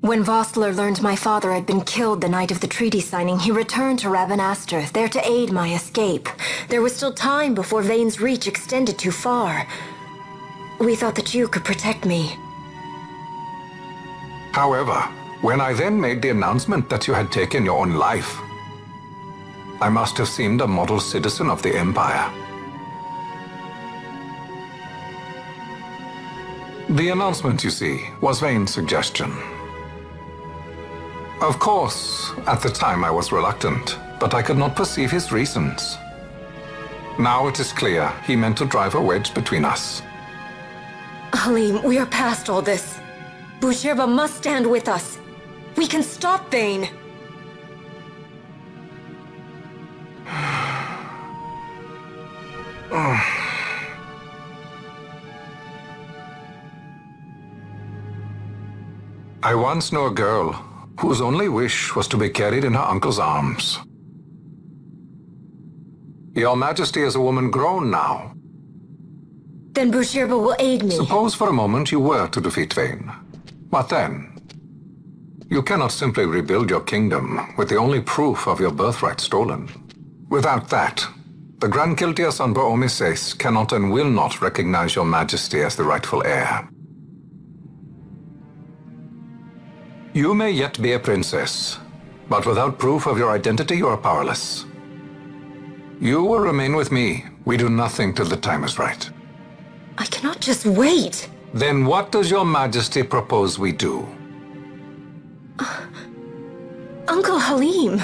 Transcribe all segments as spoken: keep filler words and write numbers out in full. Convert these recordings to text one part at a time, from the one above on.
When Vossler learned my father had been killed the night of the treaty signing, he returned to Rabanaster, there to aid my escape. There was still time before Vayne's reach extended too far. We thought that you could protect me. However, when I then made the announcement that you had taken your own life, I must have seemed a model citizen of the Empire. The announcement, you see, was Vayne's suggestion. Of course, at the time I was reluctant, but I could not perceive his reasons. Now it is clear he meant to drive a wedge between us. Halim, we are past all this. Bujirva must stand with us. We can stop Vayne. I once knew a girl whose only wish was to be carried in her uncle's arms. Your Majesty is a woman grown now. Then Bujirva will aid me. Suppose for a moment you were to defeat Vayne. But then, you cannot simply rebuild your kingdom with the only proof of your birthright stolen. Without that, the Grand Kiltias and Bohomises cannot and will not recognize your Majesty as the rightful heir. You may yet be a princess, but without proof of your identity you are powerless. You will remain with me. We do nothing till the time is right. I cannot just wait. Then what does your Majesty propose we do? Uh, Uncle Halim.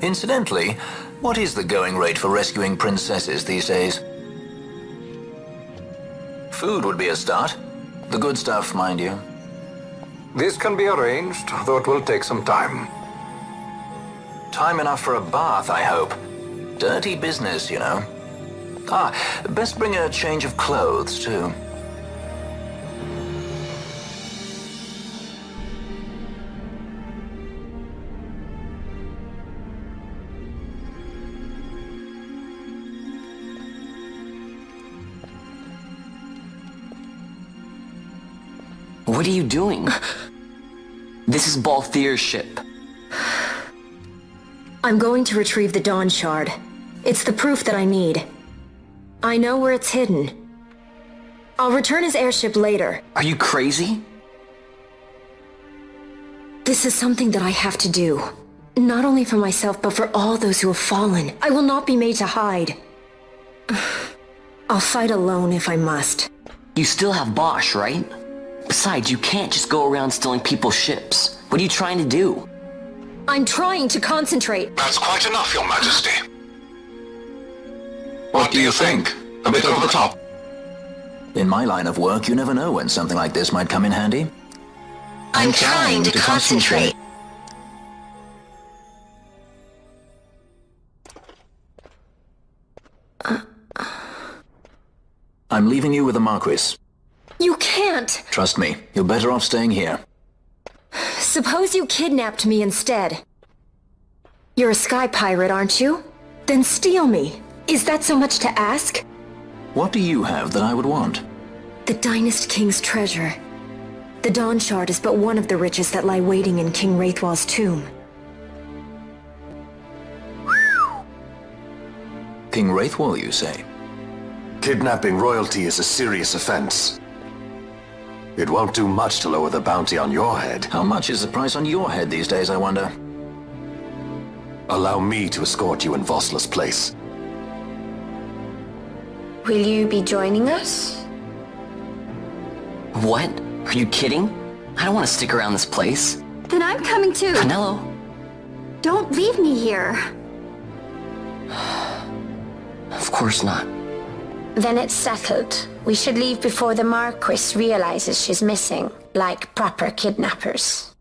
Incidentally, what is the going rate for rescuing princesses these days? Food would be a start. The good stuff, mind you. This can be arranged, though it will take some time. Time enough for a bath, I hope. Dirty business, you know. Ah, best bring a change of clothes, too. What are you doing? This is Balthier's ship. I'm going to retrieve the Dawn Shard. It's the proof that I need. I know where it's hidden. I'll return his airship later. Are you crazy? This is something that I have to do. Not only for myself, but for all those who have fallen. I will not be made to hide. I'll fight alone if I must. You still have Bosch, right? Besides, you can't just go around stealing people's ships. What are you trying to do? I'm trying to concentrate. That's quite enough, Your Majesty. What do you think? A bit over the top. In my line of work, you never know when something like this might come in handy. I'm trying to concentrate. I'm leaving you with the Marquis. You can't! Trust me, you're better off staying here. Suppose you kidnapped me instead. You're a sky pirate, aren't you? Then steal me. Is that so much to ask? What do you have that I would want? The Dynast King's treasure. The Dawn Shard is but one of the riches that lie waiting in King Raithwal's tomb. King Raithwal, you say? Kidnapping royalty is a serious offense. It won't do much to lower the bounty on your head. How much is the price on your head these days, I wonder? Allow me to escort you in Vossler's place. Will you be joining us? What? Are you kidding? I don't want to stick around this place. Then I'm coming too. Penelo. Don't leave me here. Of course not. Then it's settled. We should leave before the Marquis realizes she's missing, like proper kidnappers.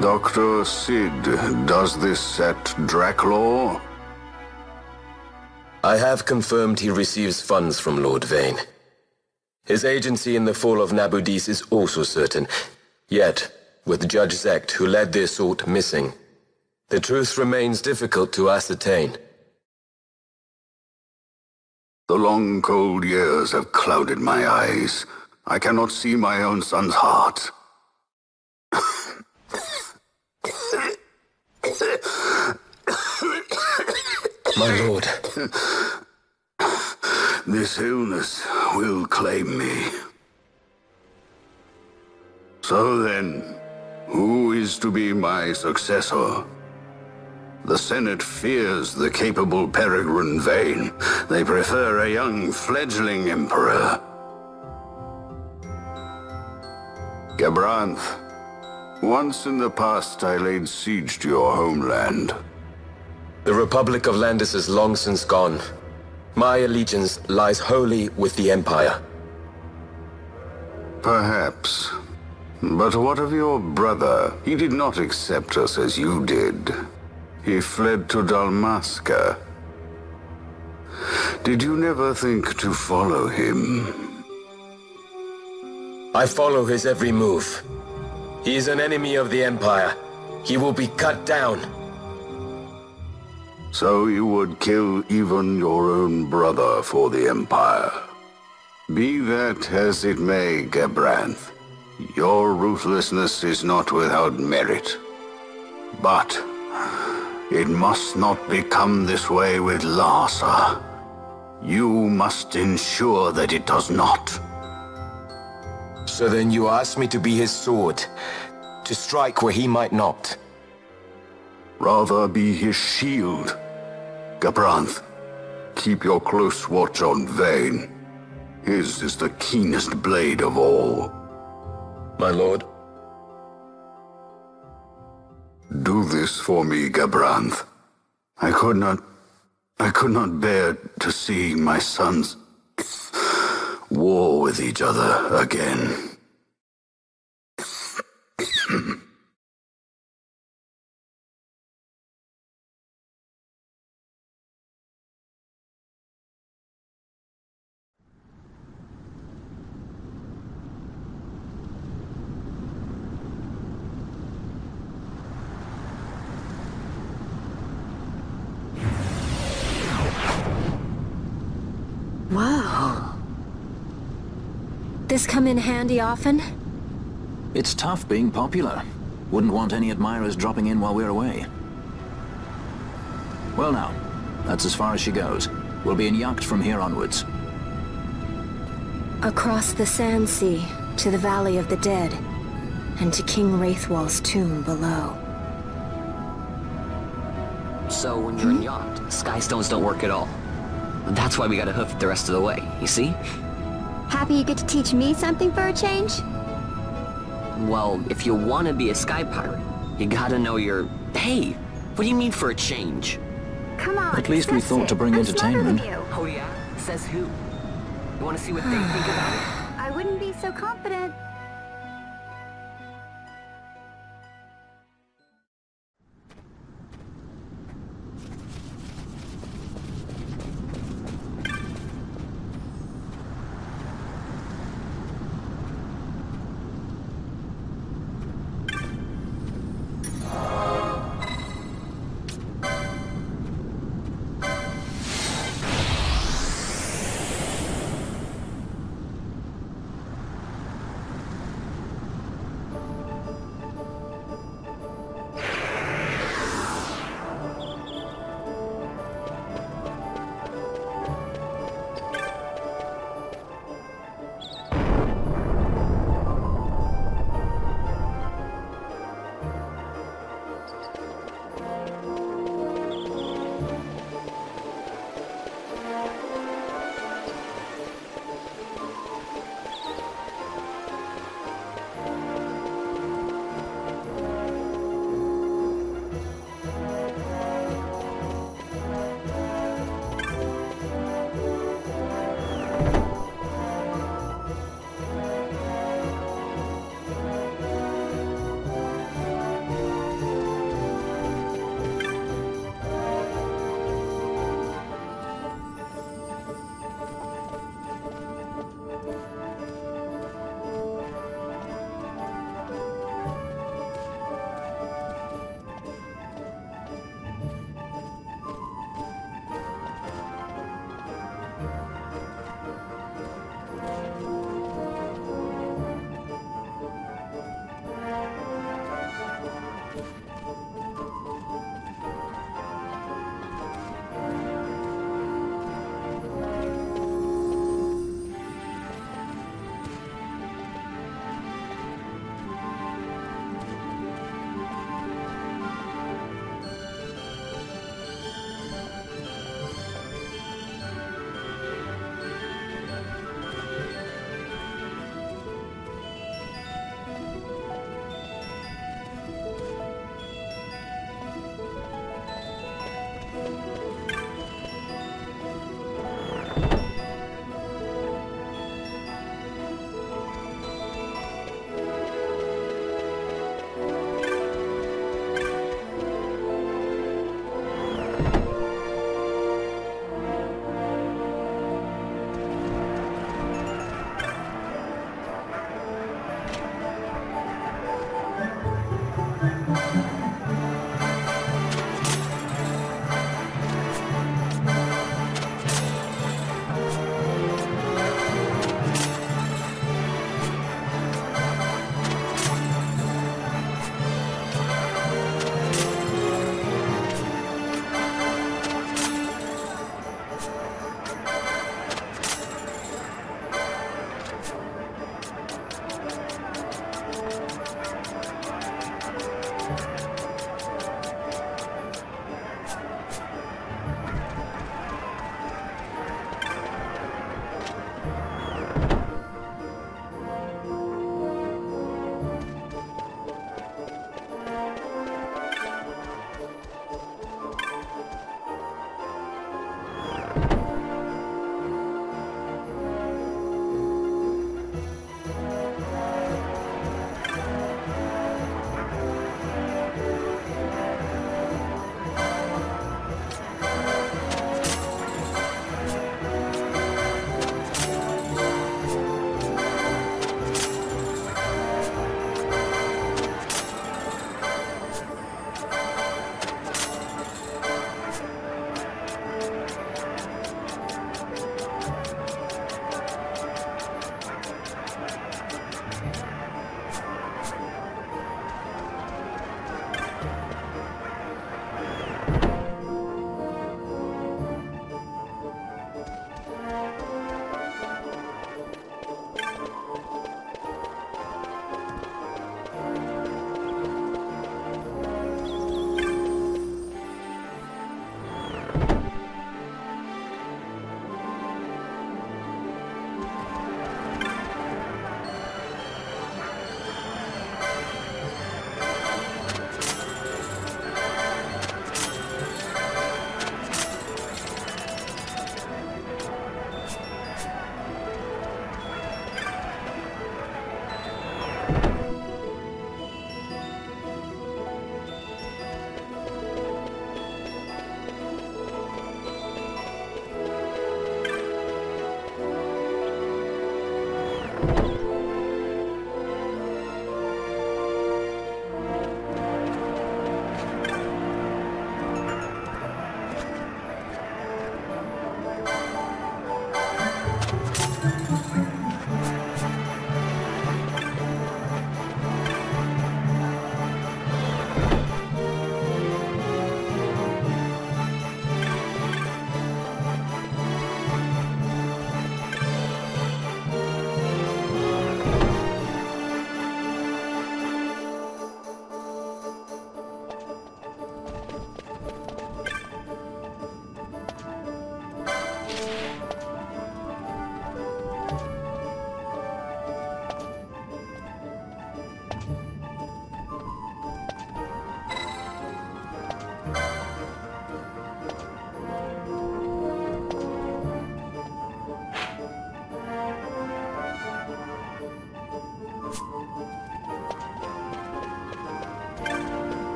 Doctor Sid, does this at Draklor? I have confirmed he receives funds from Lord Vayne. His agency in the fall of Nabudis is also certain, yet with Judge Zecht, who led the assault, missing, the truth remains difficult to ascertain. The long cold years have clouded my eyes. I cannot see my own son's heart. My lord. This illness will claim me. So then, who is to be my successor? The Senate fears the capable Peregrine Vane. They prefer a young fledgling emperor. Gabranth, once in the past I laid siege to your homeland. The Republic of Landis is long since gone. My allegiance lies wholly with the Empire. Perhaps. But what of your brother? He did not accept us as you did. He fled to Dalmasca. Did you never think to follow him? I follow his every move. He is an enemy of the Empire. He will be cut down. So you would kill even your own brother for the Empire. Be that as it may, Gabranth, your ruthlessness is not without merit. But it must not become this way with Larsa. You must ensure that it does not. So then you ask me to be his sword, to strike where he might not. Rather be his shield. Gabranth, keep your close watch on Vayne. His is the keenest blade of all. My lord. Do this for me, Gabranth. I could not... I could not bear to see my sons war with each other again. Does this come in handy often? It's tough being popular. Wouldn't want any admirers dropping in while we're away. Well now, that's as far as she goes. We'll be in Yacht from here onwards. Across the Sand Sea, to the Valley of the Dead, and to King Raithwal's tomb below. So when you're hmm? in Yacht, Skystones don't work at all. That's why we gotta hoof it the rest of the way, you see? Happy you get to teach me something for a change? Well, if you want to be a sky pirate, you gotta know your... Hey, what do you mean for a change? Come on, at least we thought it. to bring I'm entertainment. Oh yeah? Says who? You want to see what they think about it? I wouldn't be so confident.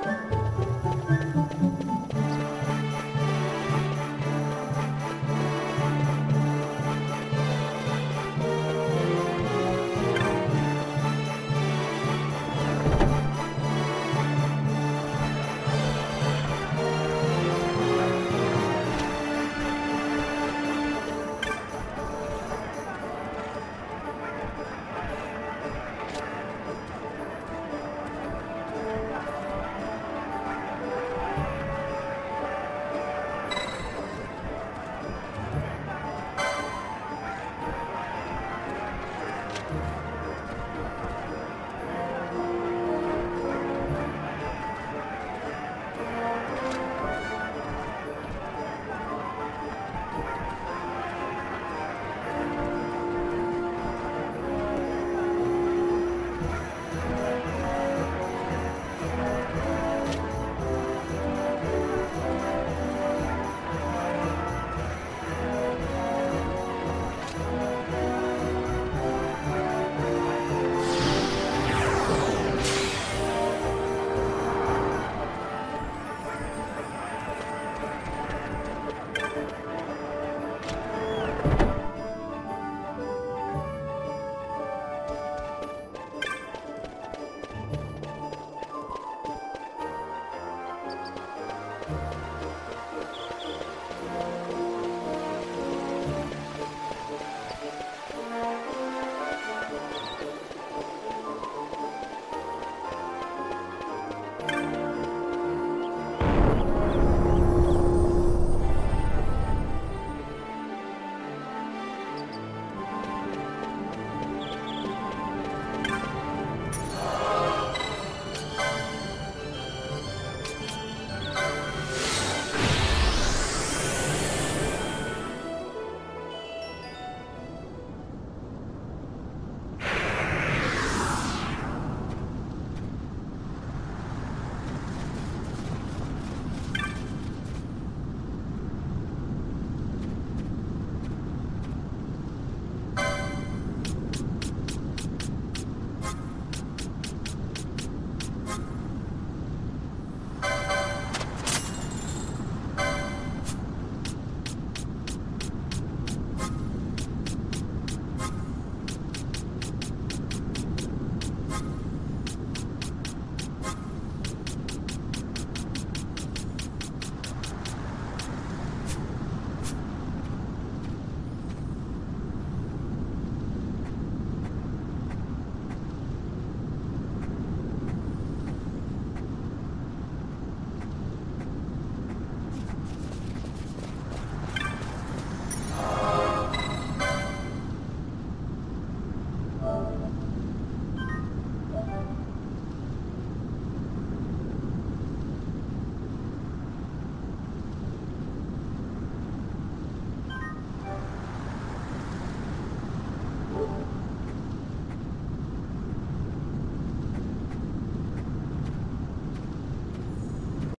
Thank you.